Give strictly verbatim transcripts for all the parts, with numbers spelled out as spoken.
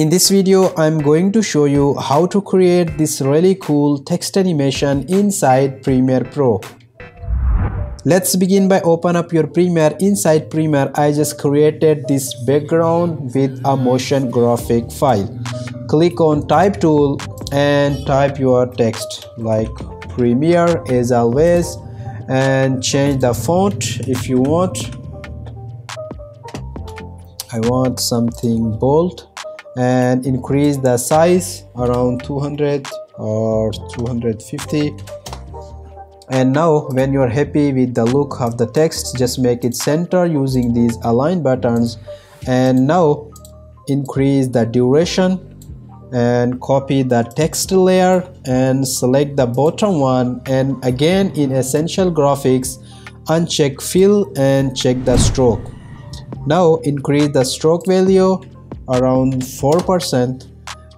In this video, I'm going to show you how to create this really cool text animation inside Premiere Pro. Let's begin by open up your Premiere. Inside Premiere, I just created this background with a motion graphic file. Click on type tool and type your text like Premiere as always, and change the font if you want. I want something bold. And increase the size around two hundred or two hundred fifty. And now when you are happy with the look of the text, just make it center using these align buttons. And now increase the duration and copy the text layer and select the bottom one, and again in Essential Graphics uncheck fill and check the stroke. Now increase the stroke value around four percent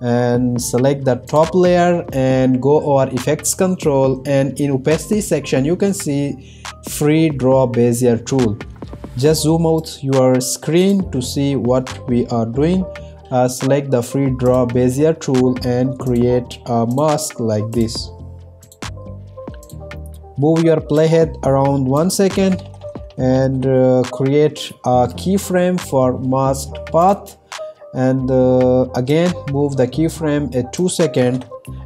and select the top layer and go over effects control, and in opacity section you can see free draw bezier tool. Just zoom out your screen to see what we are doing. Uh, select the free draw bezier tool and create a mask like this. Move your playhead around one second and uh, create a keyframe for masked path. And uh, again move the keyframe at two seconds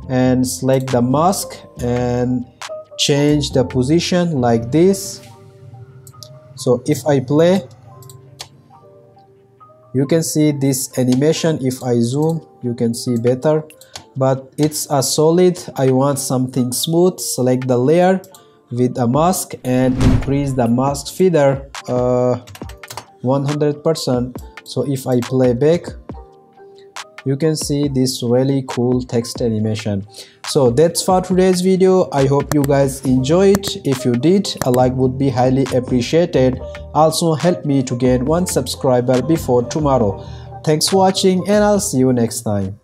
and select the mask and change the position like this. So if I play, you can see this animation. If I zoom, you can see better, but it's a solid. I want something smooth. Select the layer with a mask and increase the mask feather uh, one hundred percent. So if I play back, you can see this really cool text animation. So that's for today's video. I hope you guys enjoyed. If you did, a like would be highly appreciated. Also help me to gain one subscriber before tomorrow. Thanks for watching and I'll see you next time.